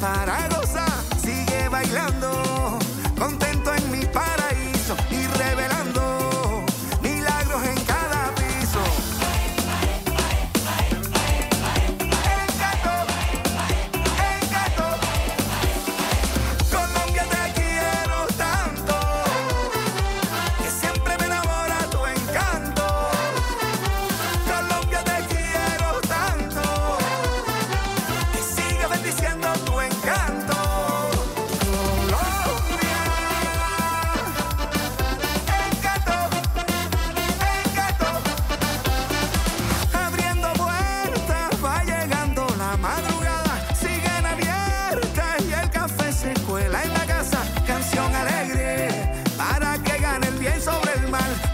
para gozar, sigue bailando, contento en mi paraíso y revelando milagros en cada piso. El gato, Colombia te quiero tanto, que siempre me enamora tu encanto. Colombia te quiero tanto, que siga bendiciendo tu encanto.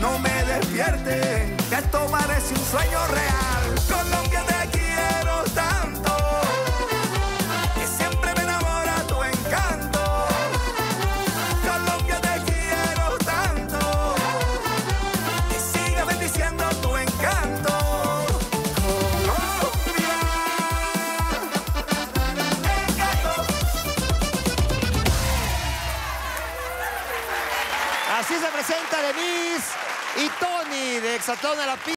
No me despierten, que esto parece un sueño real. Colombia te quiero tanto, que siempre me enamora tu encanto. Colombia te quiero tanto, que siga bendiciendo tu encanto. Colombia, encanto. Así se presenta Denisse y Tony de Exatlón a la pista.